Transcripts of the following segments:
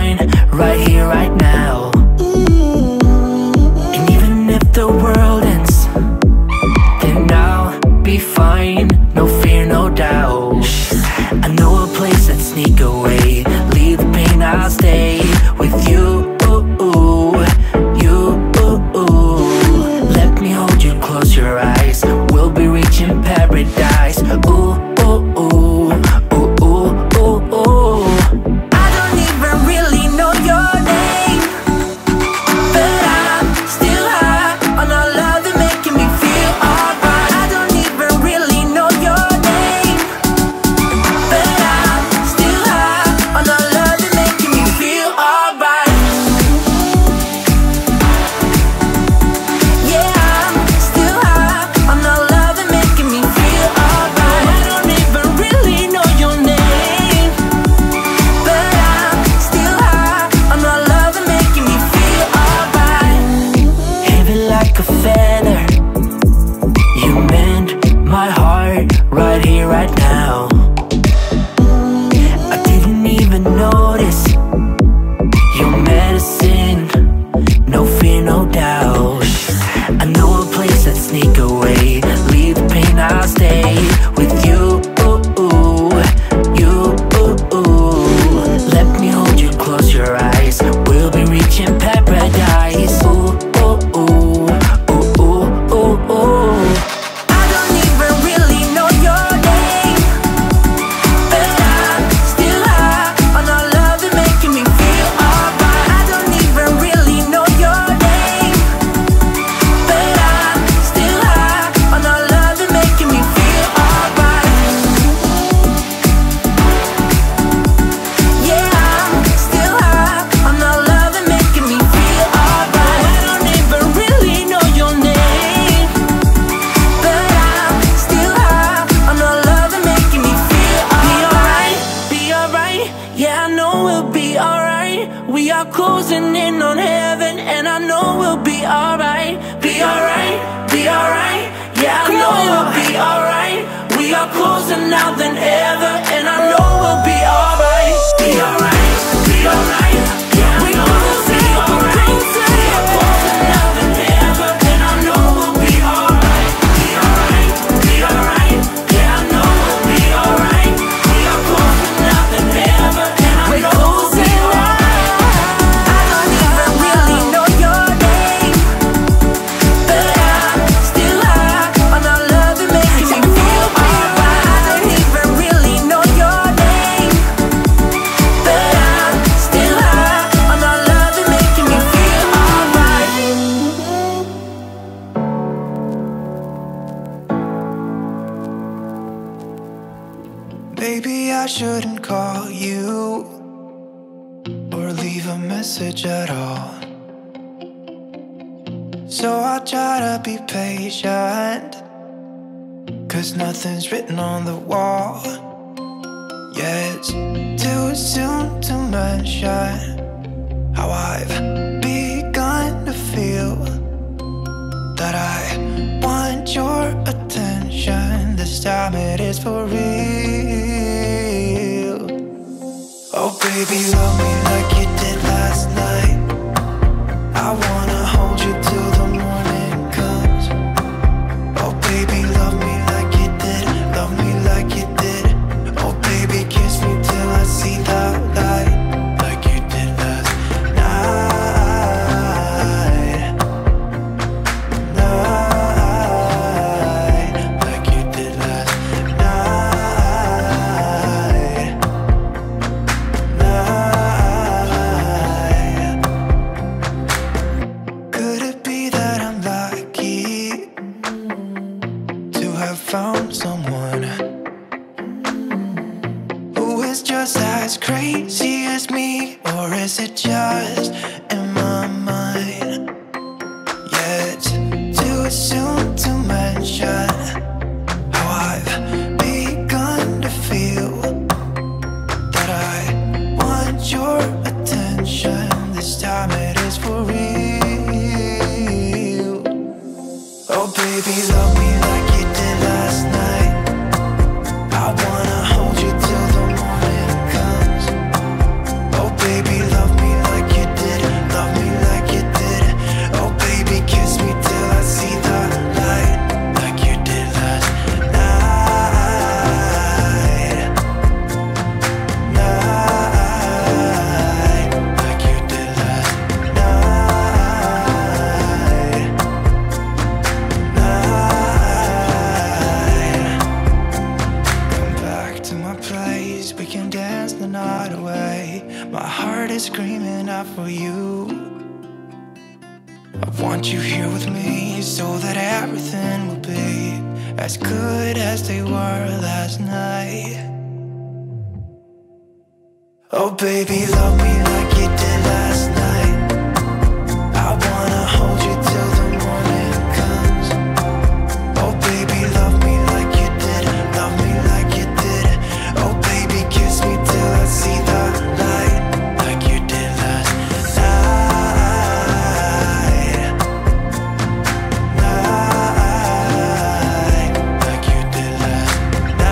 mine, right here, right now. And even if the world ends, then I'll be fine. No fear, no doubt. I know a place I'd sneak away, leave the pain, I'll stay with you. Let me hold you, close your eyes, we'll be reaching paradise. Ooh, ooh, ooh, ooh, ooh, ooh, ooh. I don't even really know your name, but I'm still high on our love and making me feel alright. I don't even really know your name, but I'm still high on our love and making me feel alright. Yeah, I'm still high on our love and making me feel alright. I don't even really know your name, but I'm still high on our love and making me feel alright. Heavy like a feather, you mend my heart right here, right now. I didn't even notice your medicine, no fear, no doubt. I know a place I'd sneak away, leave the pain, I'll stay with you. You, let me hold you, close your eyes, we'll be reaching paradise. Ooh, ooh, ooh, ooh, ooh, ooh, ooh. I don't even really know your name, but I'm still high on our love and making me feel alright. I don't even really know your name, but I'm still high on our love and making me feel alright. Yeah, I'm still high on our love and making me feel alright. I don't even really know your name, but I'm still high on our love and making me feel alright. Be alright, yeah, I know we'll be alright. We are closing in on heaven, and I know we'll be alright. Be alright, be alright, yeah, I know we'll be alright. We are closer now than ever, and I know we'll be alright. Be alright, be alright, yeah, I know we'll be alright. We are closer now than ever, and I know we'll be alright. Be alright, be alright, yeah, I know we'll be alright. We are closer now than ever, and I know we'll be alright. I don't even really know your name, but I'm still high on our love and making me feel alright. I don't even really know your name, but I'm still high on our love and making me feel alright. Maybe I shouldn't call you or leave a message at all. So I try to be patient, cause nothing's written on the wall. Yeah, it's too soon to mention how I've begun to feel that I want your attention. This time it is for real. Oh baby, love me like you did last night. I wanna hold you till the morning comes. Oh baby, love me like you did, love me like you did. Oh baby, kiss me till I see the light, like you did last night. Night, like you did last night. Night. Could it be that I'm lucky to have found someone who is just as crazy as me? Or is it just in my mind? Yeah, it's too soon to mention how I've begun to feel that I want your attention. This time it is for real. Oh baby, love me like you did last night. I wanna hold you till the morning comes. Oh baby, love me dreaming out for you. I want you here with me so that everything will be as good as they were last night. Oh baby, love me like you did last night. I wanna hold you till the morning comes. Oh baby, love me like you did, love me like you did. Oh baby, kiss me till I see the light, like you did last night. Night, like you did last night. Night.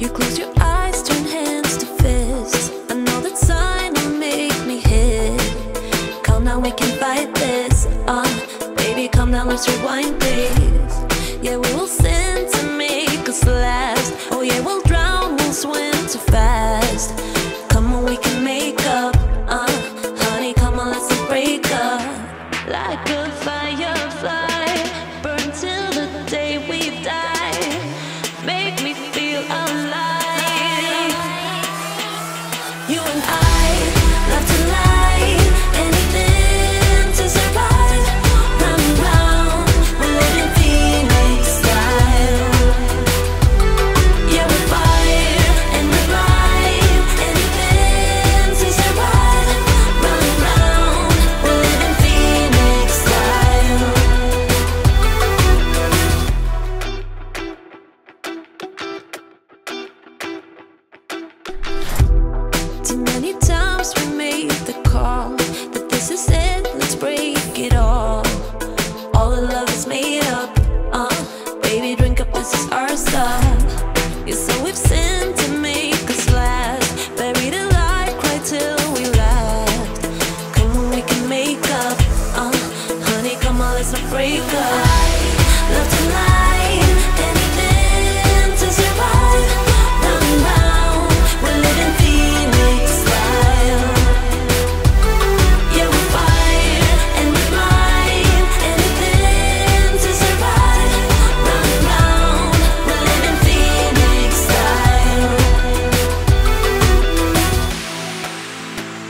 You close your eyes, turn hands to fists. I know that sign will make me hit. Come now, we can fight this on. Baby, come now, let's rewind this. Yeah, we will sin to make us last. Oh yeah, we'll drown, we'll swim too fast. Come on, we can make up, honey, come on, let's not break up. Like a firefly, burn till the day we die. Make me feel alive. You and I love to lie, anything to survive. Round and round, we're living Phoenix style. Yeah, we're fire and we're light, anything to survive. Round and round, we're living Phoenix style. Too many times we made the call that this is it, let's break it all. All the love is made up, baby, drink up, this is our stuff. Yeah, so we've sinned to make us last. Buried alive, cry till we laugh. Come on, we can make up, honey, come on, let's not break up. Love to lie, anything to survive. Round and round, we're living Phoenix style. Yeah, we're fire and we're light, anything to survive. Round and round, we're living Phoenix style.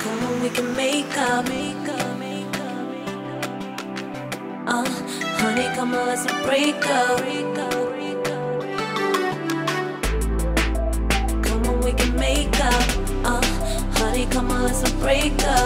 Come on, we can make up, honey, come on, let's not break up. Come on, we can make up, honey, come on, let's not break up.